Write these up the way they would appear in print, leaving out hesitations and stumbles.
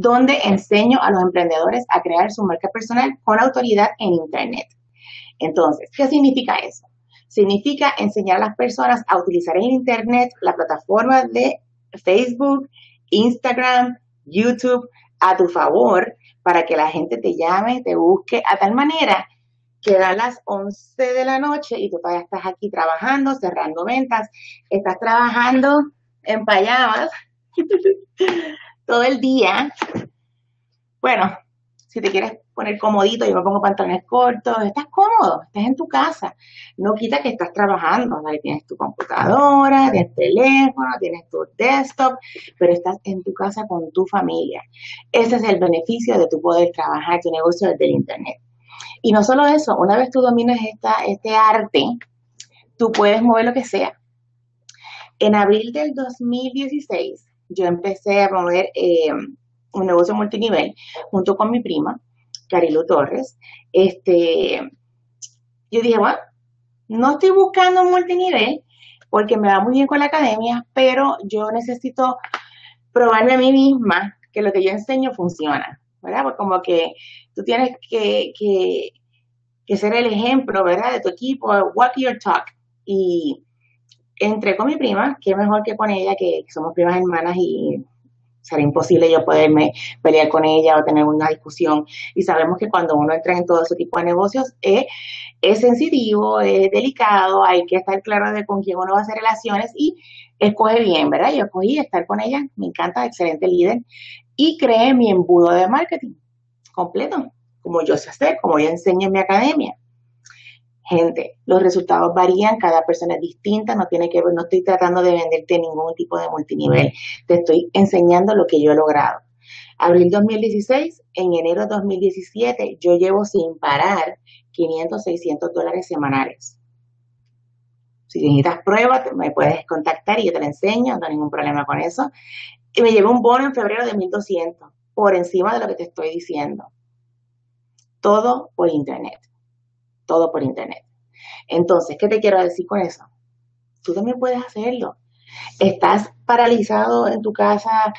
donde enseño a los emprendedores a crear su marca personal con autoridad en Internet. Entonces, ¿qué significa eso? Significa enseñar a las personas a utilizar en Internet la plataforma de Facebook, Instagram, YouTube a tu favor para que la gente te llame, te busque a tal manera que da las 11 de la noche y tú todavía estás aquí trabajando, cerrando ventas, estás trabajando en payabas todo el día. Bueno, si te quieres poner comodito, yo me pongo pantalones cortos, estás cómodo, estás en tu casa. No quita que estás trabajando, ¿vale? Tienes tu computadora, tienes teléfono, tienes tu desktop, pero estás en tu casa con tu familia. Ese es el beneficio de tu poder trabajar tu negocio desde el Internet. Y no solo eso, una vez tú dominas este arte, tú puedes mover lo que sea. En abril del 2016, yo empecé a mover un negocio multinivel junto con mi prima, Mariemma Torres. Yo dije, bueno, no estoy buscando un multinivel porque me va muy bien con la academia, pero yo necesito probarme a mí misma que lo que yo enseño funciona, ¿verdad? Porque como que tú tienes que ser el ejemplo, ¿verdad? De tu equipo, walk your talk. Y entré con mi prima, qué mejor que con ella, que somos primas hermanas y será imposible yo poderme pelear con ella o tener una discusión. Y sabemos que cuando uno entra en todo ese tipo de negocios es sensitivo, es delicado, hay que estar claro de con quién uno va a hacer relaciones y escoge bien, ¿verdad? Yo escogí estar con ella, me encanta, excelente líder. Y creé mi embudo de marketing completo, como yo sé hacer, como yo enseño en mi academia. Gente, los resultados varían, cada persona es distinta, no tiene que ver, no estoy tratando de venderte ningún tipo de multinivel, te estoy enseñando lo que yo he logrado. Abril 2016, en enero 2017, yo llevo sin parar $500 a $600 semanales. Si necesitas pruebas, me puedes contactar y yo te la enseño, no hay ningún problema con eso. Y me llevo un bono en febrero de $1,200, por encima de lo que te estoy diciendo. Todo por Internet. Todo por Internet. Entonces, ¿qué te quiero decir con eso? Tú también puedes hacerlo. Estás paralizado en tu casa,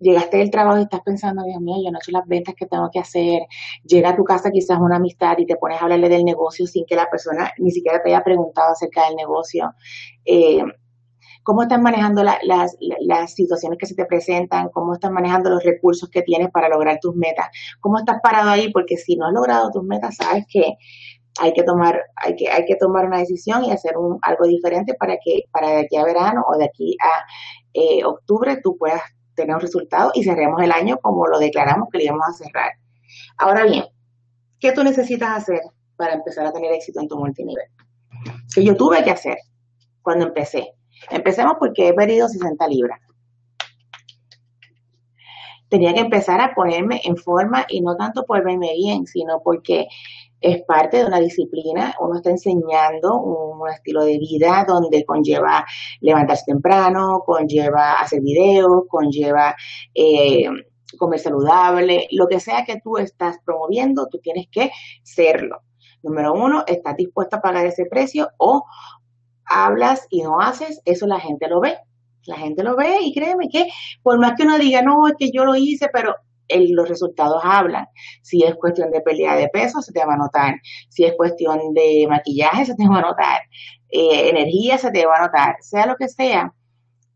llegaste del trabajo y estás pensando, Dios mío, yo no he hecho las ventas que tengo que hacer. Llega a tu casa quizás una amistad y te pones a hablarle del negocio sin que la persona ni siquiera te haya preguntado acerca del negocio. ¿Cómo estás manejando las situaciones que se te presentan? ¿Cómo estás manejando los recursos que tienes para lograr tus metas? ¿Cómo estás parado ahí? Porque si no has logrado tus metas, sabes que hay que tomar una decisión y hacer algo diferente para que de aquí a verano o de aquí a octubre tú puedas tener un resultado y cerremos el año como lo declaramos que le íbamos a cerrar. Ahora bien, ¿qué tú necesitas hacer para empezar a tener éxito en tu multinivel? Que yo tuve que hacer cuando empecé. Empecemos porque he perdido 60 libras. Tenía que empezar a ponerme en forma y no tanto por verme bien, sino porque es parte de una disciplina. Uno está enseñando un estilo de vida donde conlleva levantarse temprano, conlleva hacer videos, conlleva comer saludable. Lo que sea que tú estás promoviendo, tú tienes que serlo. Número uno, ¿estás dispuesto a pagar ese precio o hablas y no haces? Eso la gente lo ve. La gente lo ve y créeme que por más que uno diga, no, es que yo lo hice, pero los resultados hablan. Si es cuestión de pérdida de peso, se te va a notar. Si es cuestión de maquillaje, se te va a notar. Energía, se te va a notar. Sea lo que sea,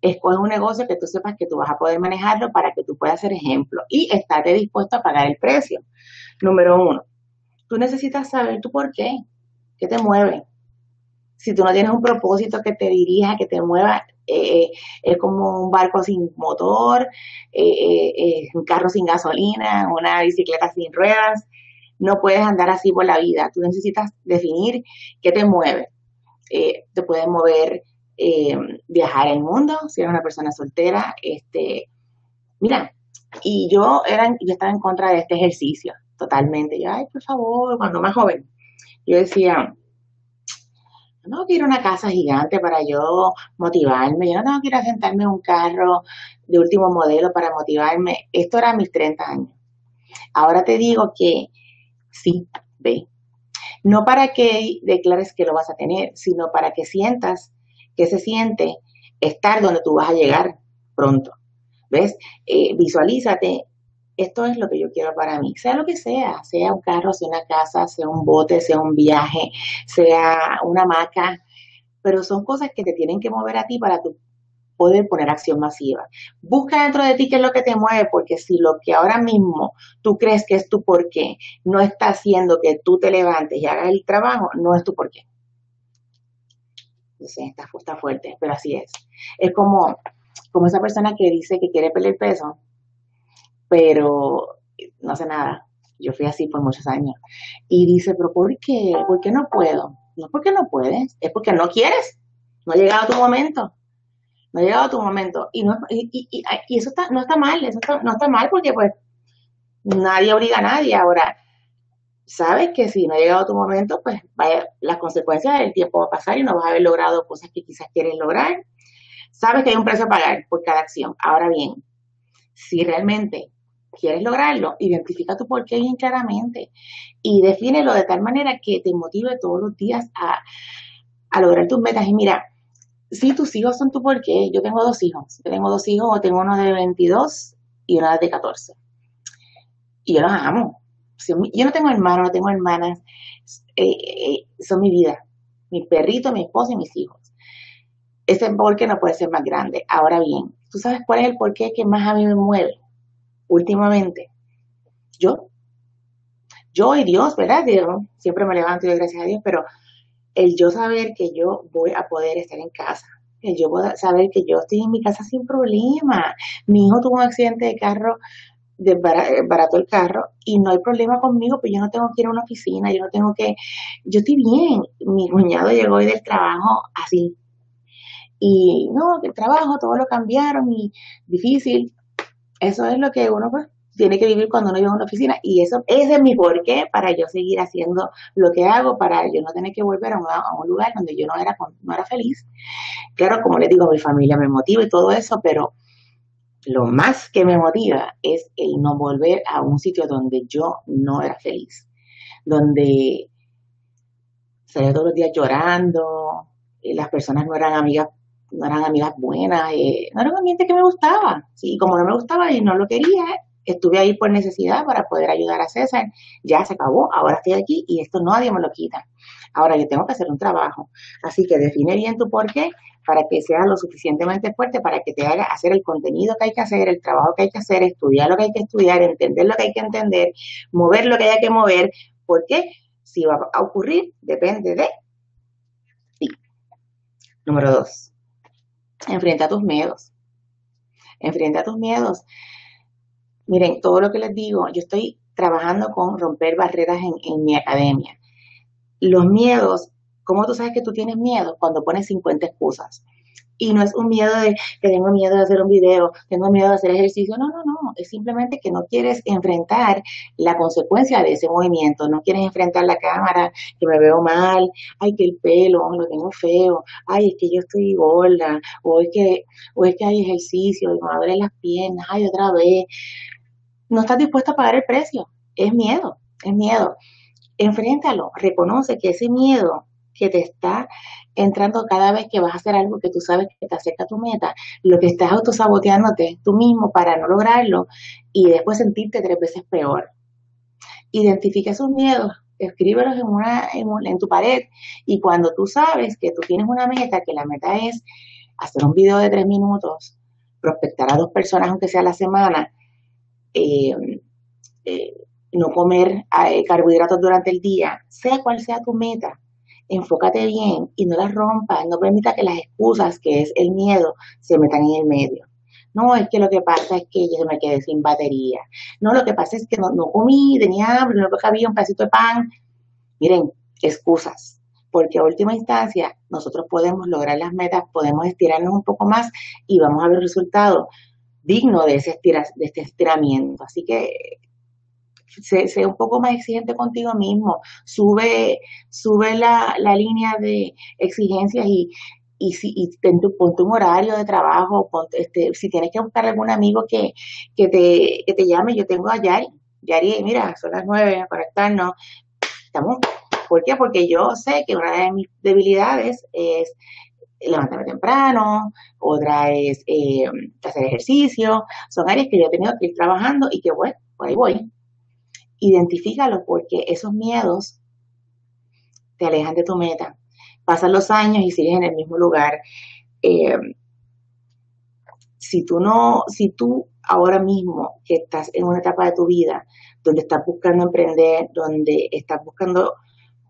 escoge un negocio que tú sepas que tú vas a poder manejarlo para que tú puedas ser ejemplo y estate dispuesto a pagar el precio. Número uno, tú necesitas saber tu por qué. ¿Qué te mueve? Si tú no tienes un propósito que te dirija, que te mueva, es como un barco sin motor, un carro sin gasolina, una bicicleta sin ruedas. No puedes andar así por la vida. Tú necesitas definir qué te mueve. Te puedes mover, viajar el mundo, si eres una persona soltera. Mira, y yo estaba en contra de este ejercicio, totalmente. Yo, ay, por favor, cuando más joven, yo decía, no quiero una casa gigante para yo motivarme. Yo no tengo que ir a sentarme en un carro de último modelo para motivarme. Esto era a mis 30 años. Ahora te digo que sí, ve. No para que declares que lo vas a tener, sino para que sientas que se siente estar donde tú vas a llegar pronto. ¿Ves? Visualízate esto es lo que yo quiero para mí, sea lo que sea, sea un carro, sea una casa, sea un bote, sea un viaje, sea una hamaca, pero son cosas que te tienen que mover a ti para tu poder poner acción masiva. Busca dentro de ti qué es lo que te mueve, porque si lo que ahora mismo tú crees que es tu porqué no está haciendo que tú te levantes y hagas el trabajo, no es tu porqué. Entonces está fuerte, pero así es. Es como esa persona que dice que quiere perder peso, pero no hace nada. Yo fui así por muchos años. Y dice, pero ¿por qué? ¿Por qué no puedo? No es porque no puedes, es porque no quieres. No ha llegado tu momento. No ha llegado tu momento. Y eso no está mal, no está mal porque pues nadie obliga a nadie. Ahora, sabes que si no ha llegado tu momento, pues las consecuencias del tiempo va a pasar y no vas a haber logrado cosas que quizás quieres lograr. Sabes que hay un precio a pagar por cada acción. Ahora bien, si realmente quieres lograrlo, identifica tu porqué bien claramente y defínelo de tal manera que te motive todos los días a lograr tus metas. Y mira, si tus hijos son tu porqué, yo tengo dos hijos. Yo tengo dos hijos, tengo uno de 22 y una de 14. Y yo los amo. Yo no tengo hermanos, no tengo hermanas. Son mi vida. Mi perrito, mi esposo y mis hijos. Ese porqué no puede ser más grande. Ahora bien, ¿tú sabes cuál es el porqué que más a mí me mueve últimamente? Yo y Dios, ¿verdad? Yo siempre me levanto y doy gracias a Dios, pero el yo saber que yo voy a poder estar en casa, el yo saber que yo estoy en mi casa sin problema. Mi hijo tuvo un accidente de carro, desbarató el carro y no hay problema conmigo, pues yo no tengo que ir a una oficina, yo estoy bien. Mi cuñado llegó hoy del trabajo así. Y no, el trabajo, todo lo cambiaron y difícil. Eso es lo que uno pues tiene que vivir cuando uno llega a una oficina. Y ese es mi porqué para yo seguir haciendo lo que hago, para yo no tener que volver a un lugar donde yo no era feliz. Claro, como les digo, mi familia me motiva y todo eso, pero lo más que me motiva es el no volver a un sitio donde yo no era feliz. Donde salía todos los días llorando, las personas no eran amigas buenas, no era un ambiente que me gustaba. Sí, como no me gustaba y no lo quería, estuve ahí por necesidad para poder ayudar a César. Ya se acabó, ahora estoy aquí y esto nadie me lo quita. Ahora yo tengo que hacer un trabajo. Así que define bien tu porqué para que sea lo suficientemente fuerte para que te haga hacer el contenido que hay que hacer, el trabajo que hay que hacer, estudiar lo que hay que estudiar, entender lo que hay que entender, mover lo que haya que mover, porque si va a ocurrir depende de ti. Número 2. Enfrenta tus miedos. Enfrenta tus miedos. Miren, todo lo que les digo, yo estoy trabajando con romper barreras en mi academia. Los miedos, ¿cómo tú sabes que tú tienes miedo? Cuando pones 50 excusas. Y no es un miedo de que tengo miedo de hacer un video, tengo miedo de hacer ejercicio. No, no, no. Es simplemente que no quieres enfrentar la consecuencia de ese movimiento. No quieres enfrentar la cámara, que me veo mal. Ay, que el pelo, lo tengo feo. Ay, es que yo estoy gorda. O es que hay ejercicio, y me duelen las piernas. Ay, otra vez. No estás dispuesta a pagar el precio. Es miedo, es miedo. Enfréntalo. Reconoce que ese miedo que te está entrando cada vez que vas a hacer algo que tú sabes que te acerca a tu meta, lo que estás autosaboteándote tú mismo para no lograrlo y después sentirte 3 veces peor. Identifica esos miedos, escríbelos en tu pared y cuando tú sabes que tú tienes una meta, que la meta es hacer un video de 3 minutos, prospectar a 2 personas aunque sea a la semana, no comer carbohidratos durante el día, sea cual sea tu meta, enfócate bien y no las rompas, no permita que las excusas, que es el miedo, se metan en el medio. No, es que lo que pasa es que yo me quedé sin batería. No, lo que pasa es que no comí, tenía hambre, no había un pedacito de pan. Miren, excusas, porque a última instancia nosotros podemos lograr las metas, podemos estirarnos un poco más y vamos a ver resultados dignos de este estiramiento. Así que sé un poco más exigente contigo mismo, sube la línea de exigencias y ponte un horario de trabajo, si tienes que buscar algún amigo que te llame. Yo tengo a Yari, mira, son las 9, a conectarnos, estamos. ¿Por qué? Porque yo sé que una de mis debilidades es levantarme temprano, otra es hacer ejercicio. Son áreas que yo he tenido que ir trabajando y que, bueno, por ahí voy. Identifícalos porque esos miedos te alejan de tu meta. Pasan los años y sigues en el mismo lugar. Si tú ahora mismo que estás en una etapa de tu vida donde estás buscando emprender, donde estás buscando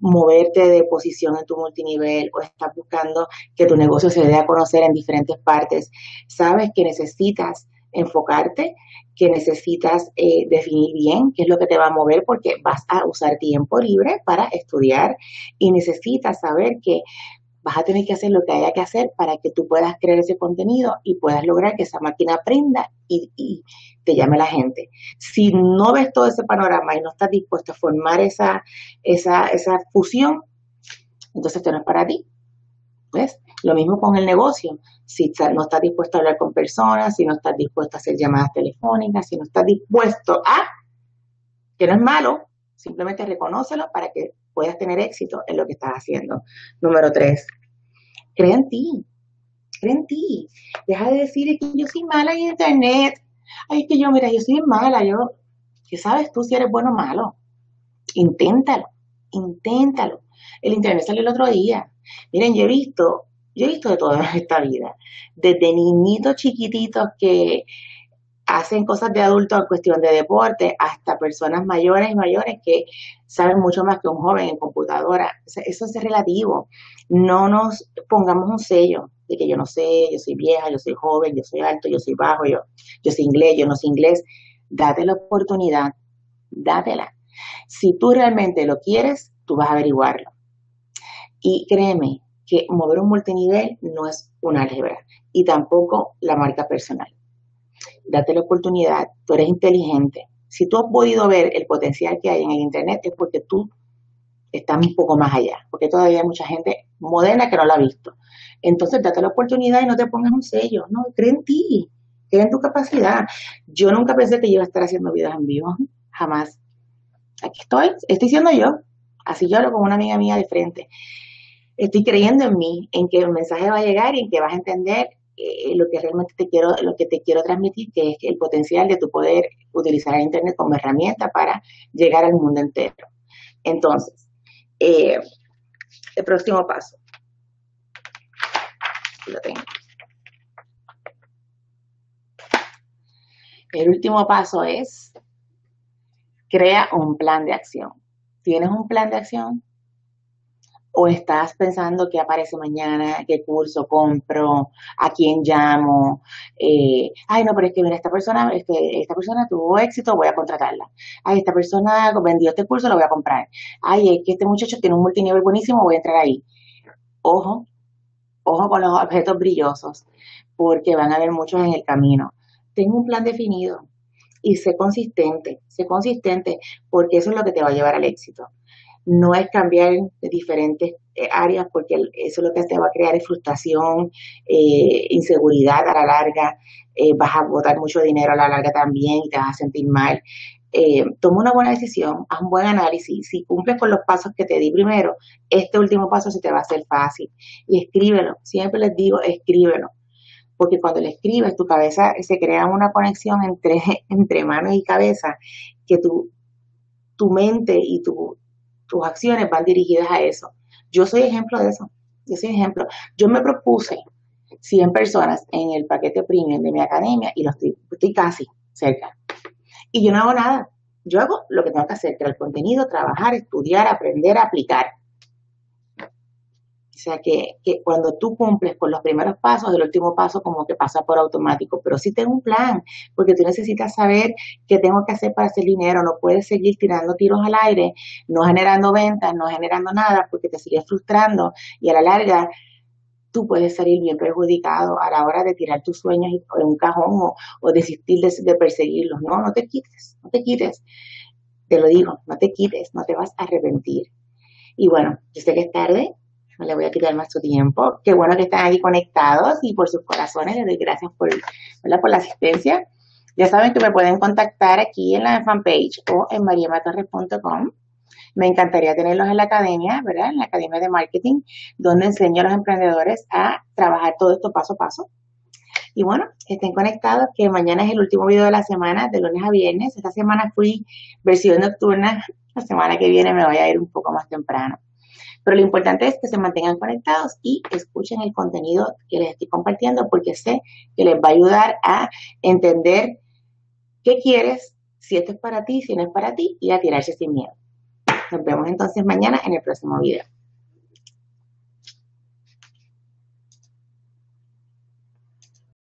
moverte de posición en tu multinivel o estás buscando que tu negocio se dé a conocer en diferentes partes, sabes que necesitas enfocarte, que necesitas definir bien qué es lo que te va a mover porque vas a usar tiempo libre para estudiar y necesitas saber que vas a tener que hacer lo que haya que hacer para que tú puedas crear ese contenido y puedas lograr que esa máquina aprenda y te llame la gente. Si no ves todo ese panorama y no estás dispuesto a formar esa fusión, entonces esto no es para ti. ¿Ves? Lo mismo con el negocio. Si no estás dispuesto a hablar con personas, si no estás dispuesto a hacer llamadas telefónicas, si no estás dispuesto a, que no es malo, simplemente reconócelo para que puedas tener éxito en lo que estás haciendo. Número 3, cree en ti. Cree en ti. Deja de decir, es que yo soy mala en internet. Ay, es que yo, mira, yo soy mala. Yo, ¿qué sabes tú si eres bueno o malo? Inténtalo. Inténtalo. El internet salió el otro día. Miren, yo he visto de todo en esta vida. Desde niñitos chiquititos que hacen cosas de adultos en cuestión de deporte, hasta personas mayores que saben mucho más que un joven en computadora. O sea, eso es relativo. No nos pongamos un sello de que yo no sé, yo soy vieja, yo soy joven, yo soy alto, yo soy bajo, yo soy inglés, yo no soy inglés. Date la oportunidad, dátela. Si tú realmente lo quieres, tú vas a averiguarlo. Y créeme que mover un multinivel no es una álgebra y tampoco la marca personal. Date la oportunidad, tú eres inteligente. Si tú has podido ver el potencial que hay en el internet es porque tú estás un poco más allá, porque todavía hay mucha gente moderna que no la ha visto. Entonces, date la oportunidad y no te pongas un sello, no, cree en ti, cree en tu capacidad. Yo nunca pensé que yo iba a estar haciendo videos en vivo, jamás. Aquí estoy siendo yo, así yo hablo con una amiga mía de frente. Estoy creyendo en mí, en que el mensaje va a llegar y en que vas a entender lo que realmente te quiero transmitir, que es el potencial de tu poder utilizar el internet como herramienta para llegar al mundo entero. Entonces, el próximo paso. Lo tengo. El último paso es crea un plan de acción. ¿Tienes un plan de acción? ¿O estás pensando qué aparece mañana, qué curso compro, a quién llamo? Ay, no, pero es que mira, esta persona tuvo éxito, voy a contratarla. Ay, esta persona vendió este curso, lo voy a comprar. Ay, es que este muchacho tiene un multinivel buenísimo, voy a entrar ahí. Ojo con los objetos brillosos, porque van a haber muchos en el camino. Ten un plan definido y sé consistente, porque eso es lo que te va a llevar al éxito. No es cambiar de diferentes áreas porque eso es lo que te va a crear es frustración, inseguridad a la larga, vas a botar mucho dinero a la larga también y te vas a sentir mal. Toma una buena decisión, haz un buen análisis. Si cumples con los pasos que te di primero, este último paso se te va a hacer fácil. Y escríbelo, siempre les digo, escríbelo. Porque cuando le escribes, tu cabeza se crea una conexión entre manos y cabeza que tu mente y tus acciones van dirigidas a eso. Yo soy ejemplo de eso. Yo me propuse 100 personas en el paquete premium de mi academia y lo estoy casi cerca. Y yo no hago nada. Yo hago lo que tengo que hacer, crear contenido, trabajar, estudiar, aprender, aplicar. O sea que cuando tú cumples con los primeros pasos, el último paso como que pasa por automático. Pero sí ten un plan, porque tú necesitas saber qué tengo que hacer para hacer dinero. No puedes seguir tirando tiros al aire, no generando ventas, no generando nada, porque te sigues frustrando. Y a la larga, tú puedes salir bien perjudicado a la hora de tirar tus sueños en un cajón o desistir de perseguirlos. No te quites, no te quites. Te lo digo, no te quites, no te vas a arrepentir. Y bueno, yo sé que es tarde. No le voy a quitar más su tiempo. Qué bueno que están aquí conectados y por sus corazones les doy gracias por la asistencia. Ya saben que me pueden contactar aquí en la fanpage o en mariemmatorres.com. Me encantaría tenerlos en la academia, ¿verdad? En la Academia de Marketing, donde enseño a los emprendedores a trabajar todo esto paso a paso. Y bueno, estén conectados que mañana es el último video de la semana, de lunes a viernes. Esta semana fui versión nocturna, la semana que viene me voy a ir un poco más temprano. Pero lo importante es que se mantengan conectados y escuchen el contenido que les estoy compartiendo porque sé que les va a ayudar a entender qué quieres, si esto es para ti, si no es para ti y a tirarse sin miedo. Nos vemos entonces mañana en el próximo video.